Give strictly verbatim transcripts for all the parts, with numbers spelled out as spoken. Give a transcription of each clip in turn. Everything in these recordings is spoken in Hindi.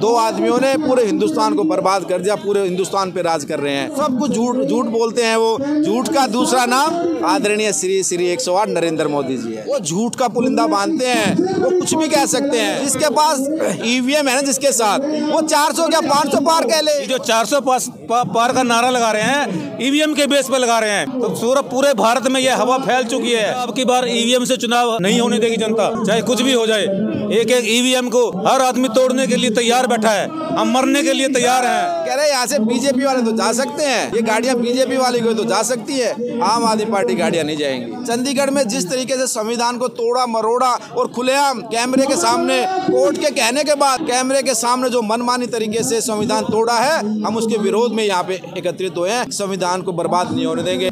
दो आदमियों ने पूरे हिंदुस्तान को बर्बाद कर दिया, पूरे हिंदुस्तान पे राज कर रहे हैं। सब कुछ झूठ झूठ बोलते हैं। वो झूठ का दूसरा नाम आदरणीय श्री श्री एक सौ आठ नरेंद्र मोदी जी है। वो झूठ का पुलिंदा बांधते हैं, वो कुछ भी कह सकते हैं। जिसके पास ईवीएम है ना, जिसके साथ वो चार सौ क्या पाँच सौ पार कह ले। जो चार सौ पार का नारा लगा रहे हैं ईवीएम के बेस पर लगा रहे हैं, तो पूरा पूरे भारत में यह हवा फैल चुकी है। अब की बार ईवीएम से चुनाव नहीं होने देगी जनता, चाहे कुछ भी हो जाए। एक एक ईवीएम को हर आदमी तोड़ने के लिए तैयार बैठा है, हम मरने के लिए तैयार हैं। कह रहे यहाँ से बीजेपी वाले तो जा सकते हैं, ये गाड़ियाँ बीजेपी वाली को तो जा सकती है, आम आदमी पार्टी गाड़ियाँ नहीं जाएंगी। चंडीगढ़ में जिस तरीके से संविधान को तोड़ा मरोड़ा और खुलेआम कैमरे के सामने, कोर्ट के कहने के बाद कैमरे के सामने जो मनमानी तरीके से संविधान तोड़ा है, हम उसके विरोध में यहाँ पे एकत्रित हुए हैं। संविधान को बर्बाद नहीं होने देंगे।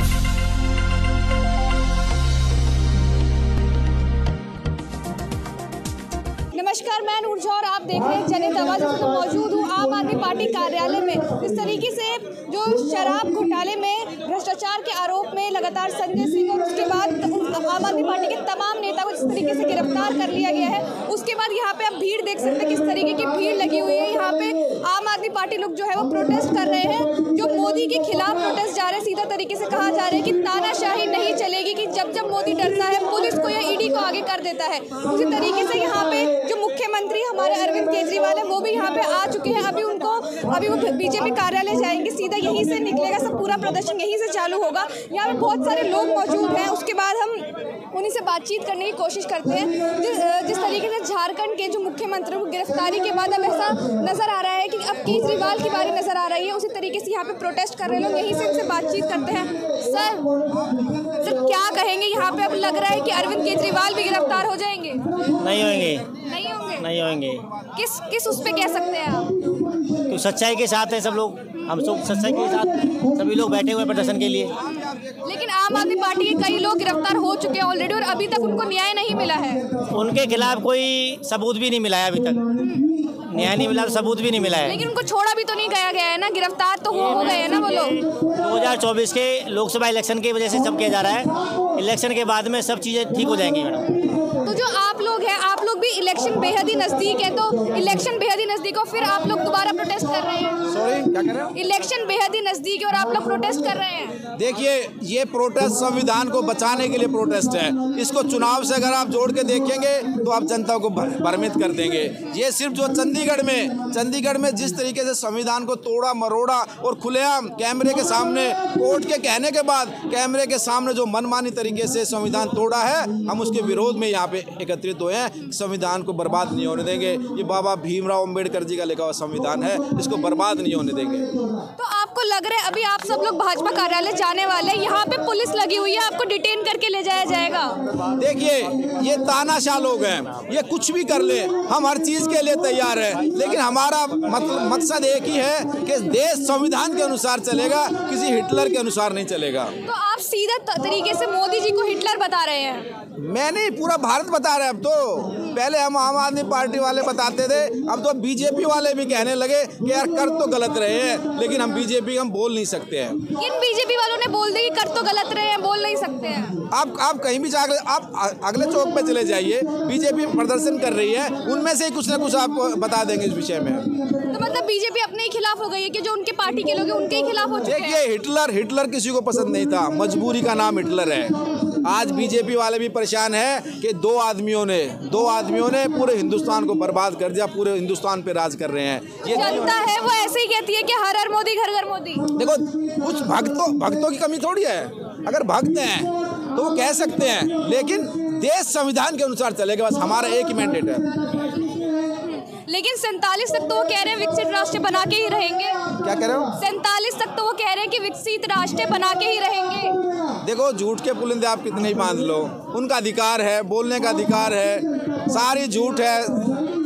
नमस्कार, मैं नूरजा और आप देख रहे हैं जनता आवाज़। तो मौजूद हूँ आम आदमी पार्टी कार्यालय में। इस तरीके से जो शराब घोटाले में भ्रष्टाचार के आरोप में लगातार संजय सिंह और उसके बाद आम आदमी पार्टी के तमाम नेता को जिस तरीके से गिरफ्तार कर लिया गया है, उसके बाद यहाँ पे आप भीड़ देख सकते हैं, किस तरीके की भीड़ लगी हुई है। यहाँ पे आम आदमी पार्टी लोग जो है वो प्रोटेस्ट कर रहे हैं, जो मोदी के खिलाफ प्रोटेस्ट जा रहे हैं। सीधा तरीके से कहा जा रहा है कि तानाशाही नहीं चलेगी, कि जब जब मोदी डरता है पुलिस को या ईडी को आगे कर देता है। उसी तरीके से यहाँ पे जो मुख्यमंत्री हमारे अरविंद केजरीवाल है, वो भी यहाँ पे आ चुके हैं। अभी उनको अभी वो बीजेपी कार्यालय जाएंगे, सीधा यहीं से निकलेगा, सब पूरा प्रदर्शन यहीं से चालू होगा। यहाँ पे बहुत सारे लोग मौजूद हैं, उसके बाद हम उन्हीं से बातचीत करने की कोशिश करते हैं। जिस तरीके से झारखंड के जो मुख्यमंत्री को गिरफ्तारी के बाद अब ऐसा नजर आ रहा है कि अब केजरीवाल की बारी नजर आ रही है, उसी तरीके से यहाँ पे प्रोटेस्ट कर रहे लोग, यहीं से इनसे बातचीत करते हैं। सर सर क्या कहेंगे, यहाँ पे अब लग रहा है कि अरविंद केजरीवाल भी गिरफ्तार हो जाएंगे? नहीं होंगे, नहीं होंगे, नहीं होंगे। किस किस उस पर कह सकते हैं आप? तो सच्चाई के साथ है सब लोग, हम सब सच्चाई के साथ सभी लोग बैठे हुए प्रदर्शन के लिए। लेकिन आम आदमी पार्टी के कई लोग गिरफ्तार हो चुके हैं ऑलरेडी और अभी तक उनको न्याय नहीं मिला है। उनके खिलाफ कोई सबूत भी नहीं मिला है अभी तक, न्याय नहीं मिला, सबूत भी नहीं मिला है। लेकिन उनको छोड़ा भी तो नहीं गया गया है ना, गिरफ्तार तो हो गए हैं ना वो लोग। दो हज़ार चौबीस के लोकसभा इलेक्शन की वजह से सब किया जा रहा है, इलेक्शन के बाद में सब चीज़ें ठीक हो जाएंगी मैडम। तो जो आप लोग हैं, आप लोग भी इलेक्शन बेहद ही नज़दीक है, तो इलेक्शन बेहद ही नज़दीक हो, फिर आप लोग दोबारा प्रोटेस्ट कर रहे हैं? सॉरी, क्या कह रहे हो? इलेक्शन बेहद ही नज़दीक है और आप लोग प्रोटेस्ट कर रहे हैं। देखिए, ये प्रोटेस्ट संविधान को बचाने के लिए प्रोटेस्ट है। इसको चुनाव से अगर आप जोड़ के देखेंगे तो आप जनता को भ्रमित कर देंगे। ये सिर्फ जो चंडीगढ़ में चंडीगढ़ में जिस तरीके से संविधान को तोड़ा मरोड़ा और खुलेआम कैमरे के सामने, कोर्ट के कहने के बाद कैमरे के सामने जो मनमानी तरीके से संविधान तोड़ा है, हम उसके विरोध में यहाँ पे एकत्रित हुए हैं। संविधान को बर्बाद नहीं होने देंगे। ये बाबा भीमराव अंबेडकर जी का लिखा हुआ संविधान है, इसको बर्बाद नहीं होने देंगे। तो आपको लग रहा है अभी आप सब लोग भाजपा कार्यालय जाने वाले, यहाँ पे पुलिस लगी हुई है, आपको डिटेन करके ले जाया जाएगा? देखिए, ये तानाशाह लोग हैं, ये कुछ भी कर ले, हम हर चीज के लिए तैयार है। लेकिन हमारा मकसद एक ही है कि देश संविधान के अनुसार चलेगा, किसी हिटलर के अनुसार नहीं चलेगा। तो आप सीधा तरीके से मोदी जी को हिटलर बता रहे हैं? मैं नहीं, पूरा भारत बता रहे हैं। अब तो पहले हम आम आदमी पार्टी वाले बताते थे, अब तो बीजेपी वाले भी कहने लगे कि यार कर तो गलत रहे हैं, लेकिन हम बीजेपी हम बोल नहीं सकते हैं। इन बीजेपी वालों ने बोल दिया कि कर तो गलत रहे हैं, बोल नहीं सकते हैं। आप आप कहीं भी जाकर आप अगले चौक पे चले जाइए, बीजेपी प्रदर्शन कर रही है, उनमें से कुछ ना कुछ आपको बता देंगे इस विषय में। तो मतलब बीजेपी अपने ही खिलाफ हो गई है कि जो उनके पार्टी के लोग हैं उनके ही खिलाफ हो चुके हैं। देखिए, हिटलर हिटलर किसी को पसंद नहीं था, मजबूरी का नाम हिटलर है। आज बीजेपी वाले भी परेशान है कि दो आदमियों ने दो आदमियों ने पूरे हिंदुस्तान को बर्बाद कर दिया, पूरे हिंदुस्तान पे राज कर रहे हैं। ये जनता है वो ऐसे ही कहती है कि हर हर मोदी, घर घर मोदी। देखो, कुछ भक्तों भक्तों की कमी थोड़ी है, अगर भक्त हैं तो वो कह सकते हैं, लेकिन देश संविधान के अनुसार चलेगा, बस हमारा एक ही मैंडेट है। लेकिन सैंतालीस तक तो वो कह रहे हैं विकसित राष्ट्र बना के ही रहेंगे। क्या कह रहे हो? सैंतालीस तक तो वो कह रहे हैं कि विकसित राष्ट्र बना के ही रहेंगे। देखो, झूठ के पुलिंदे आप कितने ही बांध लो, उनका अधिकार है, बोलने का अधिकार है, सारी झूठ है,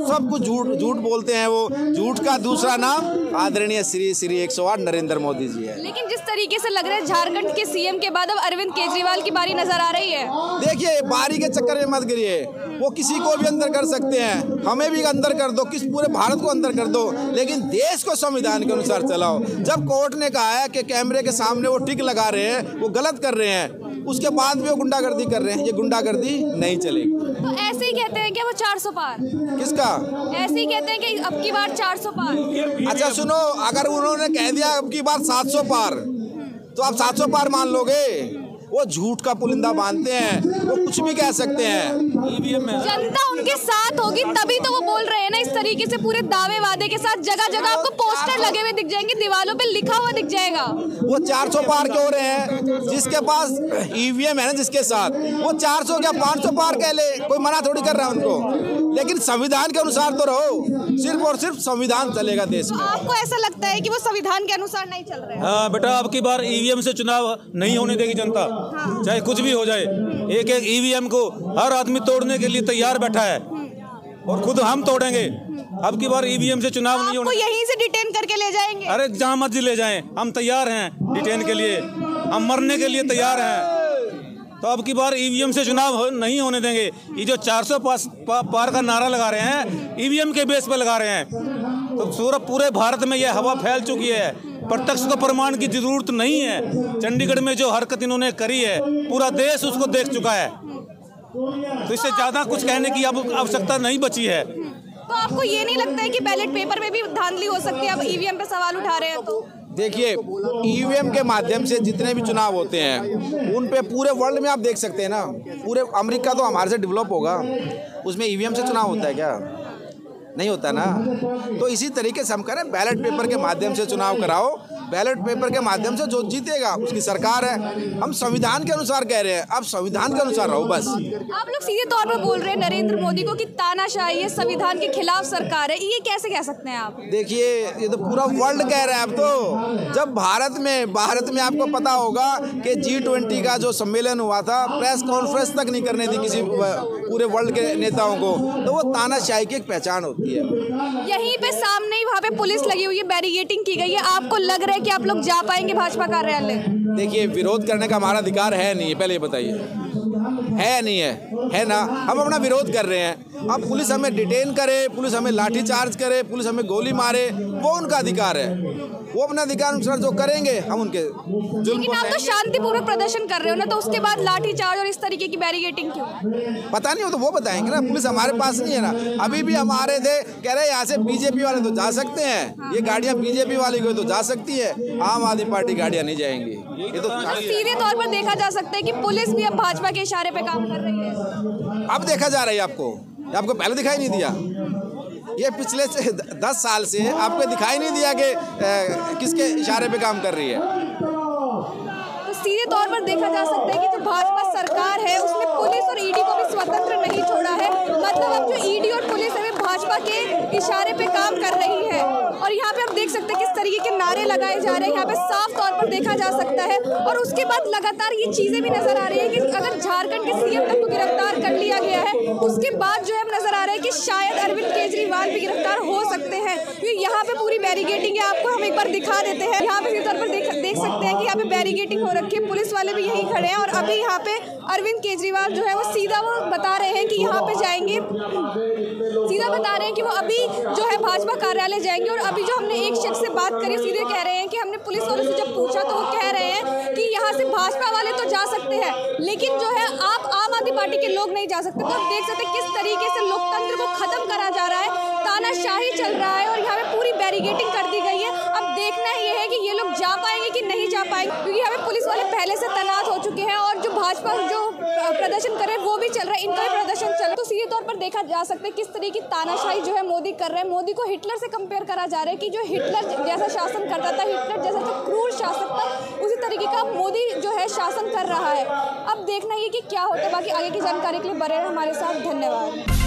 सब कुछ झूठ झूठ बोलते हैं। वो झूठ का दूसरा नाम आदरणीय श्री श्री एक सौ आठ नरेंद्र मोदी जी है। लेकिन जिस तरीके से लग रहा है झारखंड के सीएम के बाद अब अरविंद केजरीवाल की बारी नजर आ रही है। देखिए, बारी के चक्कर में मत गिरिए, वो किसी को भी अंदर कर सकते हैं, हमें भी अंदर कर दो, किस पूरे भारत को अंदर कर दो, लेकिन देश को संविधान के अनुसार चलाओ। जब कोर्ट ने कहा है कि कैमरे के सामने वो टिक लगा रहे हैं, वो गलत कर रहे हैं, उसके बाद भी वो गुंडागर्दी कर रहे हैं, ये गुंडागर्दी नहीं चलेगी। तो ऐसे ही कहते हैं कि वो चार सौ पार, किसका ऐसे ही कहते हैं कि अब की बार चार सौ पार। अच्छा सुनो, अगर उन्होंने कह दिया अब की बार सात सौ पार तो आप सात सौ पार मान लोगे? वो झूठ का पुलिंदा बांधते हैं, वो कुछ भी कह सकते हैं। ईवीएम में जनता उनके साथ होगी तभी तो वो बोल रहे हैं ना इस तरीके से, पूरे दावे वादे के साथ। जगह जगह आपको पोस्टर लगे हुए दिख जाएंगे, दीवारों पे लिखा हुआ दिख जाएगा। वो चार सौ पार के हो रहे हैं, जिसके पास ईवीएम है ना, जिसके साथ वो चार सौ क्या पाँच सौ पार कह ले, कोई मना थोड़ी कर रहा है उनको। लेकिन संविधान के अनुसार तो रहो, सिर्फ और सिर्फ संविधान चलेगा देश में। आपको ऐसा लगता है कि वो संविधान के अनुसार नहीं चल रहे? हाँ बेटा, अब की बार ईवीएम से चुनाव नहीं होने देगी जनता, चाहे कुछ भी हो जाए। एक एक ईवीएम को हर आदमी तोड़ने के लिए तैयार बैठा है और खुद हम तोड़ेंगे। अब की बार ईवीएम से चुनाव नहीं होने, यहीं से डिटेन करके ले जाएंगे। अरे जहाँ मर्जी ले जाएं, हम तैयार हैं डिटेन के लिए, हम मरने के लिए तैयार हैं। तो अब की बार ईवीएम से चुनाव हो, नहीं होने देंगे। ये जो चार सौ पा, पार का नारा लगा रहे हैं, ईवीएम के बेस पर लगा रहे हैं। तो पूरा पूरे भारत में यह हवा फैल चुकी है, प्रत्यक्ष तो प्रमाण की जरूरत नहीं है। चंडीगढ़ में जो हरकत इन्होंने करी है, पूरा देश उसको देख चुका है। तो इससे ज्यादा कुछ कहने की अब आवश्यकता नहीं बची है। तो आपको ये नहीं लगता है कि बैलेट पेपर में भी धांधली हो सकती है, अब ईवीएम पे सवाल उठा रहे हैं तो? देखिए, ईवीएम के माध्यम से जितने भी चुनाव होते हैं उन पे पूरे वर्ल्ड में आप देख सकते हैं ना, पूरे अमेरिका तो हमारे से डेवलप होगा, उसमें ईवीएम से चुनाव होता है क्या? नहीं होता ना। तो इसी तरीके से हम करें, बैलेट पेपर के माध्यम से चुनाव कराओ। बैलेट पेपर के माध्यम से जो जीतेगा उसकी सरकार है। हम संविधान के अनुसार कह रहे हैं, अब संविधान के अनुसार रहो बस। आप लोग सीधे तौर पर बोल रहे हैं नरेंद्र मोदी को कि तानाशाही है, संविधान के खिलाफ सरकार है, ये कैसे कह सकते हैं आप? देखिए, ये तो पूरा वर्ल्ड कह रहा है। अब तो जब भारत में भारत में आपको पता होगा कि जी ट्वेंटी का जो सम्मेलन हुआ था, प्रेस कॉन्फ्रेंस तक नहीं करने दी किसी पूरे वर्ल्ड के नेताओं को, तो वो तानाशाही की एक पहचान होती है। यहीं पे सामने ही वहाँ पे पुलिस लगी हुई है, बैरिकेडिंग की गई है। आपको लग रहा है कि आप लोग जा पाएंगे भाजपा कार्यालय? देखिए, विरोध करने का हमारा अधिकार है नहीं, पहले ये बताइए है नहीं है? है ना, हम अपना विरोध कर रहे हैं। अब पुलिस हमें डिटेन करे, पुलिस हमें लाठीचार्ज करे, पुलिस हमें गोली मारे, वो उनका अधिकार है, वो अपना अधिकार अनुसार जो करेंगे हम उनके। लेकिन आप तो शांतिपूर्वक प्रदर्शन कर रहे हो ना, तो उसके बाद लाठीचार्ज और इस तरीके की बैरिकेडिंग क्यों? पता नहीं, हो तो वो बताएंगे ना, पुलिस हमारे पास नहीं है ना। अभी भी हमारे थे, कह रहे यहाँ से बीजेपी वाले तो जा सकते हैं, ये गाड़ियाँ बीजेपी वाली को तो जा सकती है, आम आदमी पार्टी गाड़ियाँ नहीं जाएंगी। ये तो सीधे तौर पर देखा जा सकता है कि पुलिस भी अब भाजपा के इशारे पे काम कर रही है। अब देखा जा रहा है आपको, आपको पहले दिखाई नहीं दिया? ये पिछले से दस साल से आपको दिखाई नहीं दिया कि ए, किसके इशारे पे काम कर रही है? तो सीधे तौर पर देखा जा सकता है कि जो भाजपा सरकार है उसमें पुलिस और ईडी को भी स्वतंत्र नहीं छोड़ा है। मतलब अब जो ईडी और पुलिस है वे भाजपा के इशारे पे काम कर रही है। और यहाँ पे आप देख सकते हैं किस तरीके के नारे लगाए जा रहे हैं, यहाँ पे साफ तौर पर देखा जा सकता है। और उसके बाद लगातार ये चीज़ें भी नजर आ रही है कि अगर झारखंड के सीएम तक को गिरफ्तार कर लिया गया है, उसके बाद जो है नजर आ रहा है कि शायद अरविंद केजरीवाल भी गिरफ्तार हो सकते हैं। क्योंकि यहाँ पे पूरी बैरिकेडिंग है, आपको हम एक बार दिखा देते हैं। यहाँ पे तौर पर देख देख सकते हैं कि यहाँ पे बैरिकेडिंग हो रखी है, पुलिस वाले भी यहीं खड़े हैं। और अभी यहाँ पे अरविंद केजरीवाल जो है वो सीधा वो बता रहे हैं कि यहाँ पे जाएंगे, सीधा बता रहे हैं कि वो अभी जो है भाजपा कार्यालय जाएंगे। और अभी जो हमने एक शख्स से बात करी, सीधे कह रहे हैं कि हमने पुलिस वालों से जब पूछा तो वो कह रहे हैं कि यहाँ से भाजपा वाले तो जा सकते हैं, लेकिन जो है आप आम आदमी पार्टी के लोग नहीं जा सकते। तो आप देख सकते हैं किस तरीके से लोकतंत्र को खत्म करा जा रहा है, तानाशाही चल रहा है। और यहाँ पे पूरी बैरिकेडिंग कर दी गई है। अब देखना यह है कि ये लोग जा पाएंगे कि नहीं जा पाएंगे, क्योंकि यहाँ पे पुलिस वाले पहले से तैनात हो चुके हैं। और जो भाजपा जो प्रदर्शन कर रहे हैं वो भी चल रहा है, इनका भी प्रदर्शन चल रहा है। तो सीधे तौर पर देखा जा सकता है किस तरह की तानाशाही जो है मोदी कर रहे हैं। मोदी को हिटलर से कंपेयर करा जा रहा है कि जो हिटलर जैसा शासन करता था, हिटलर जैसा जो क्रूर शासक था, उसी तरीके का मोदी जो है शासन कर रहा है। अब देखना ये कि क्या होता है। बाकी आगे की जानकारी के लिए बने रहें हमारे साथ। धन्यवाद।